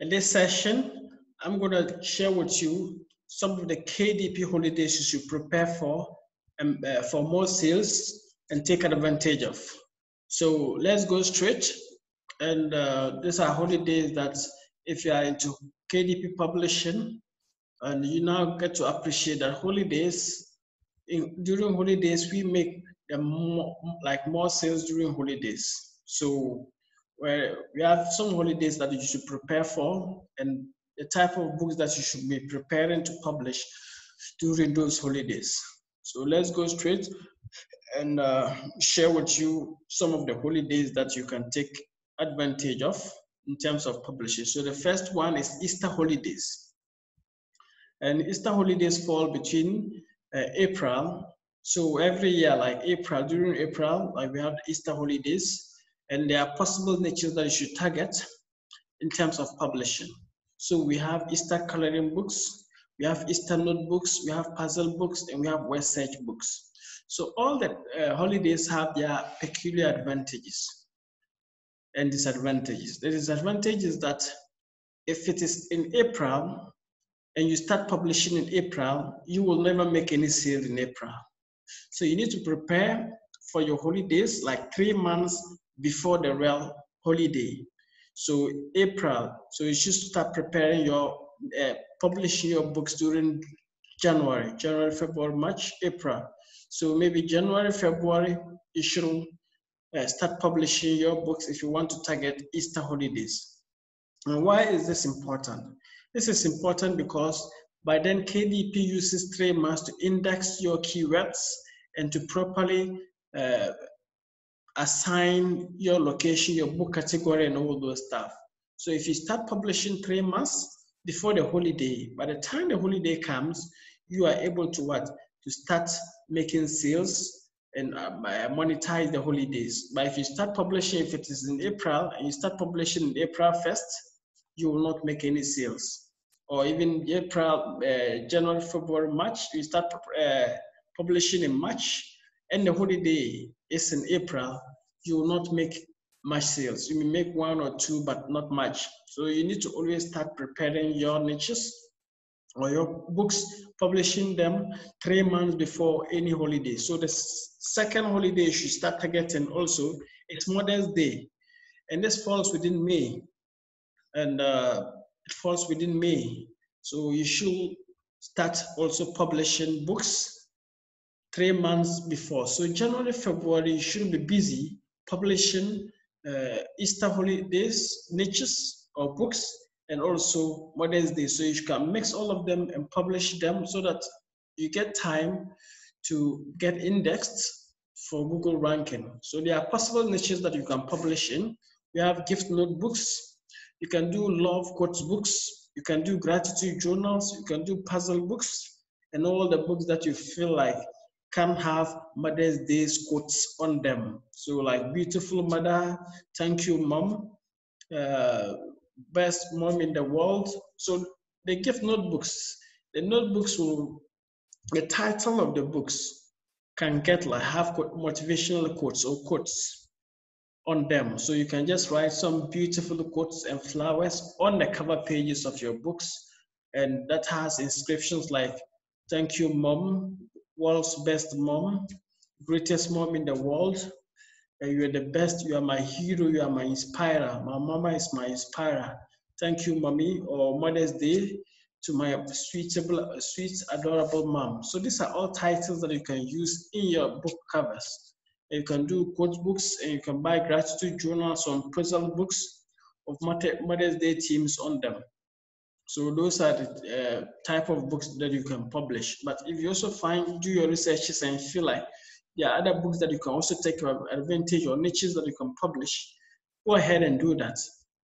In this session, I'm going to share with you some of the KDP holidays you should prepare for and for more sales and take advantage of. So let's go straight. And these are holidays that if you are into KDP publishing and you now get to appreciate that holidays, during holidays, we make more sales during holidays. So where we have some holidays that you should prepare for and the type of books that you should be preparing to publish during those holidays. So let's go straight and share with you some of the holidays that you can take advantage of in terms of publishing. So the first one is Easter holidays. And Easter holidays fall between April. So every year, like April, during April, like we have the Easter holidays. And there are possible natures that you should target in terms of publishing. So we have Easter coloring books, we have Easter notebooks, we have puzzle books, and we have research books. So all the holidays have their peculiar advantages and disadvantages. The disadvantage is that if it is in April and you start publishing in April, you will never make any sales in April. So you need to prepare for your holidays like 3 months before the real holiday. So April, so you should start preparing your, publishing your books during January, February, March, April. So maybe January, February, you should start publishing your books if you want to target Easter holidays. And why is this important? This is important because by then KDP uses 3 months to index your keywords and to properly assign your location, your book category, and all those stuff. So if you start publishing 3 months before the holiday, by the time the holiday comes, you are able to what? To start making sales and monetize the holidays. But if you start publishing, if it is in April, and you start publishing in April 1st, you will not make any sales. Or even April, January, February, March, you start publishing in March, and the holiday is in April, you will not make much sales. You may make one or two, but not much. So you need to always start preparing your niches or your books, publishing them 3 months before any holiday. So the second holiday you should start targeting also is Mother's Day. And this falls within May. And it falls within May. So you should start also publishing books 3 months before. So January, February, you shouldn't be busy publishing Easter holidays, niches or books, and also Mother's Day. So you can mix all of them and publish them so that you get time to get indexed for Google ranking. So there are possible niches that you can publish in. You have gift notebooks. You can do love quotes books. You can do gratitude journals. You can do puzzle books and all the books that you feel like can have Mother's Day quotes on them. So like beautiful mother, thank you mom, best mom in the world. So they give notebooks. The notebooks will, the title of the books can get like half motivational quotes or quotes on them. So you can just write some beautiful quotes and flowers on the cover pages of your books. And that has inscriptions like, thank you mom, world's best mom, greatest mom in the world. You are the best, you are my hero, you are my inspirer. My mama is my inspirer. Thank you, mommy, or Mother's Day to my sweet, adorable mom. So these are all titles that you can use in your book covers. You can do quote books and you can buy gratitude journals on puzzle books of Mother's Day themes on them. So those are the type of books that you can publish. But if you also find, do your researches and feel like there are other books that you can also take advantage or niches that you can publish, go ahead and do that.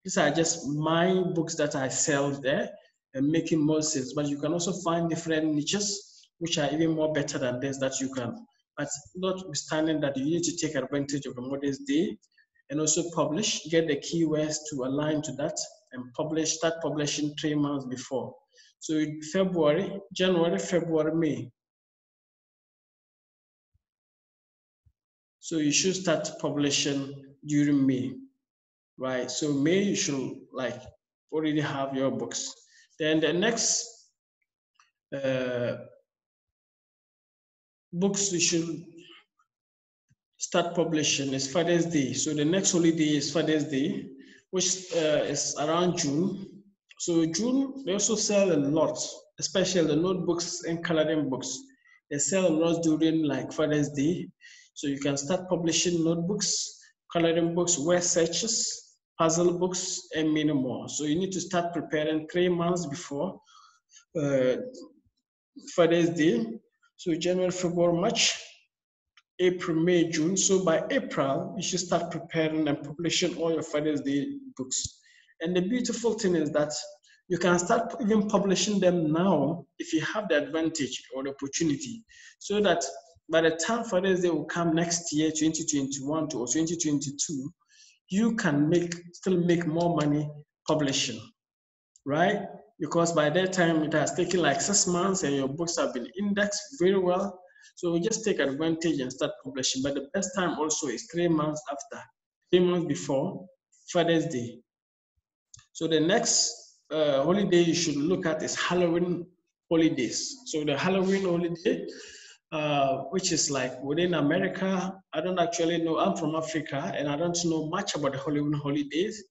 These are just my books that I sell there and making more sales. But you can also find different niches which are even more better than this that you can. But notwithstanding that, you need to take advantage of the Mother's Day and also publish, get the keywords to align to that, and publish, start publishing 3 months before. So in February, January, February, May. So you should start publishing during May, right? So May you should like already have your books. Then the next books we should start publishing is Father's Day. So the next holiday is Father's Day, which is around June. So June, they also sell a lot, especially the notebooks and coloring books. They sell a lot during like Father's Day. So you can start publishing notebooks, coloring books, word searches, puzzle books, and many more. So you need to start preparing 3 months before Father's Day. So January, February, March, April, May, June. So by April, you should start preparing and publishing all your Father's Day books. And the beautiful thing is that you can start even publishing them now if you have the advantage or the opportunity, so that by the time Father's Day will come next year, 2021 or 2022, you can still make more money publishing, right? Because by that time, it has taken like 6 months and your books have been indexed very well. So just take advantage and start publishing. But the best time also is 3 months after, 3 months before Father's Day. So the next holiday you should look at is Halloween holidays. So the Halloween holiday, which is like within America. I don't actually know, I'm from Africa and I don't know much about the Halloween holidays,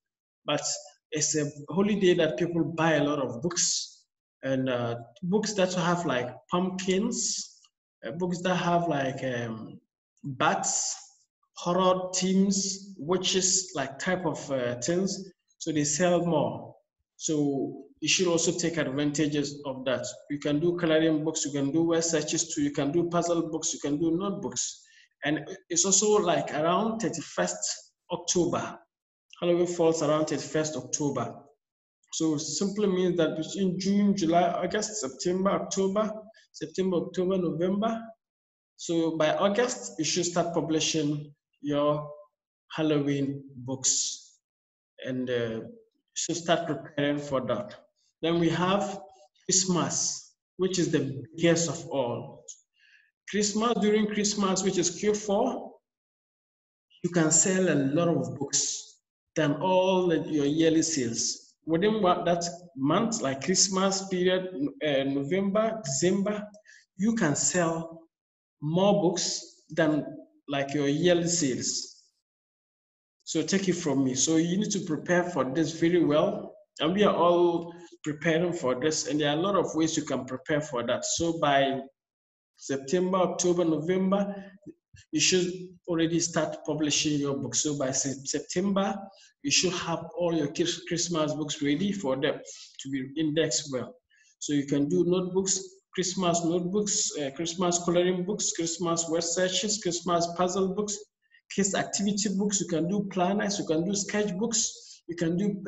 but it's a holiday that people buy a lot of books, and books that have like pumpkins, books that have like bats, horror themes, witches, like type of things. So they sell more. So you should also take advantages of that. You can do coloring books, you can do web searches too, you can do puzzle books, you can do notebooks. And it's also like around 31st October. Halloween falls around 31st October. So it simply means that between June, July, August, September, October, November. So by August, you should start publishing your Halloween books, and you should start preparing for that. Then we have Christmas, which is the biggest of all. Christmas, during Christmas, which is Q4, you can sell a lot of books than all your yearly sales. Within that month, like Christmas period, November, December, you can sell more books than like your yearly sales. So take it from me. So you need to prepare for this very well. And we are all preparing for this. And there are a lot of ways you can prepare for that. So by September, October, November, you should already start publishing your book. So by September, you should have all your Christmas books ready for them to be indexed well. So you can do notebooks, Christmas notebooks, Christmas coloring books, Christmas word searches, Christmas puzzle books, kids activity books. You can do planners, you can do sketchbooks, you can do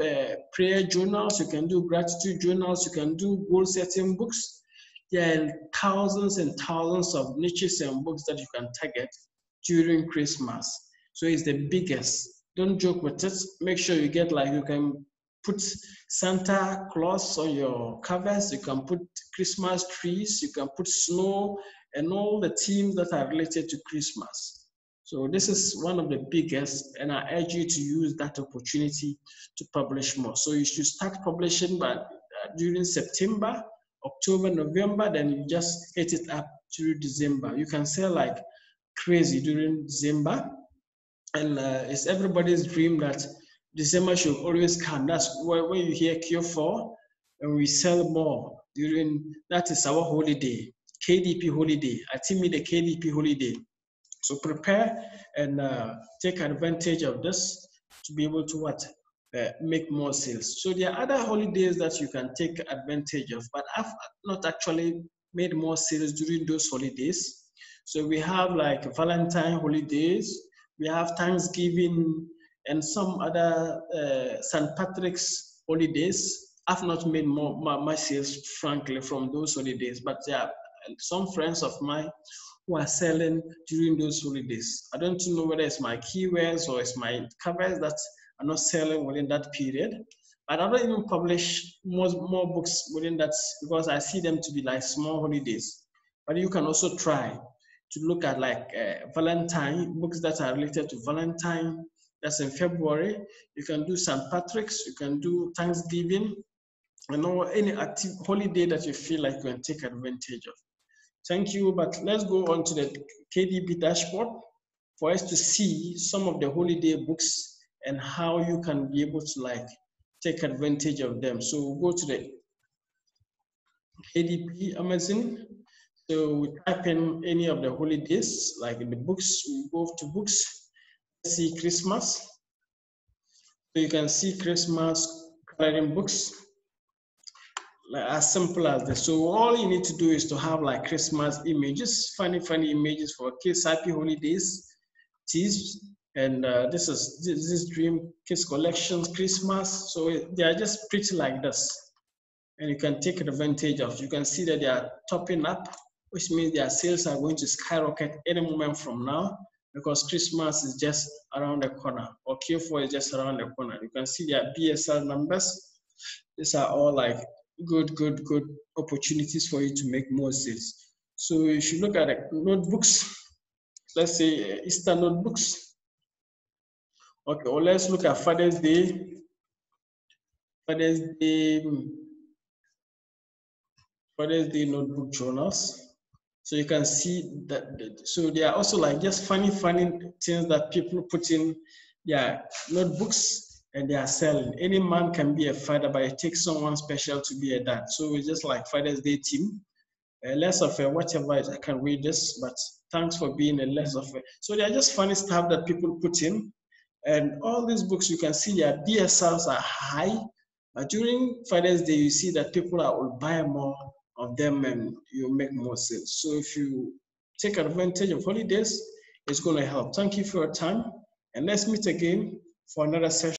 prayer journals, you can do gratitude journals, you can do goal setting books. There are thousands and thousands of niches and books that you can target during Christmas. So it's the biggest. Don't joke with it. Make sure you get like, you can put Santa Claus on your covers, you can put Christmas trees, you can put snow, and all the themes that are related to Christmas. So this is one of the biggest, and I urge you to use that opportunity to publish more. So you should start publishing during September, October, November, then you just hit it up through December. You can sell like crazy during December. And it's everybody's dream that December should always come. That's where you hear Q4, and we sell more during, that is our holiday, KDP holiday. I think the KDP holiday. So prepare and take advantage of this to be able to what? Make more sales. So there are other holidays that you can take advantage of, but I've not actually made more sales during those holidays. So we have like Valentine holidays, we have Thanksgiving, and some other St. Patrick's holidays. I've not made my sales, frankly, from those holidays, but there are some friends of mine who are selling during those holidays. I don't know whether it's my keywords or it's my covers that are not selling within that period, but I don't even publish more books within that, because I see them to be like small holidays. But you can also try to look at like Valentine, books that are related to Valentine, That's in February. You can do St. Patrick's, you can do Thanksgiving, and all, any active holiday that you feel like you can take advantage of. Thank you, but let's go on to the KDP dashboard for us to see some of the holiday books and how you can be able to like take advantage of them. So we'll go to the KDP Amazon. So we type in any of the holidays, like in the books, we go to books, see Christmas. So you can see Christmas coloring books, like as simple as this. So all you need to do is to have like Christmas images, funny images for kids, happy holidays, teas, and this is Dream Kids Collections, Christmas. So they are just pretty like this. And you can take advantage of. You can see that they are topping up, which means their sales are going to skyrocket any moment from now because Christmas is just around the corner, or Q4 is just around the corner. You can see their BSL numbers. These are all like good opportunities for you to make more sales. So you should look at the notebooks. Let's say Easter notebooks. Okay, or let's look at Father's Day. Father's Day. Father's Day notebook journals. So you can see that. So they are also like just funny things that people put in their notebooks and they are selling. Any man can be a father, but it takes someone special to be a dad. So it's just like Father's Day theme. Less of a whatever, I can read this, but thanks for being a less of a. So they are just funny stuff that people put in. And all these books, you can see their DSLs are high. But during Father's Day, you see that people will buy more of them and you make more sales. So if you take advantage of holidays, it's going to help. Thank you for your time and let's meet again for another session.